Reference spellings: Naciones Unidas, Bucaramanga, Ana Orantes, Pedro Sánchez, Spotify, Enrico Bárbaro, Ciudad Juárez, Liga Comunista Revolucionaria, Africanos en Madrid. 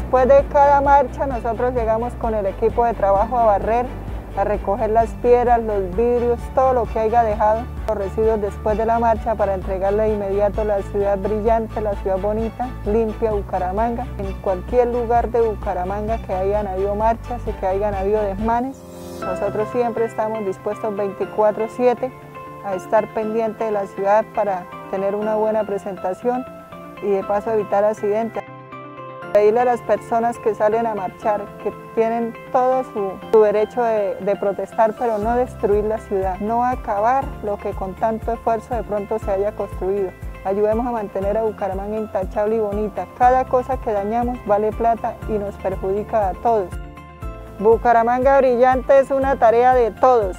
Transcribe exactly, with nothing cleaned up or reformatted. Después de cada marcha nosotros llegamos con el equipo de trabajo a barrer, a recoger las piedras, los vidrios, todo lo que haya dejado los residuos después de la marcha para entregarle de inmediato la ciudad brillante, la ciudad bonita, limpia Bucaramanga. En cualquier lugar de Bucaramanga que hayan habido marchas y que hayan habido desmanes, nosotros siempre estamos dispuestos veinticuatro siete a estar pendiente de la ciudad para tener una buena presentación y de paso evitar accidentes. Pedirle a las personas que salen a marchar, que tienen todo su, su derecho de, de protestar, pero no destruir la ciudad, no acabar lo que con tanto esfuerzo de pronto se haya construido. Ayudemos a mantener a Bucaramanga intachable y bonita. Cada cosa que dañamos vale plata y nos perjudica a todos. Bucaramanga brillante es una tarea de todos.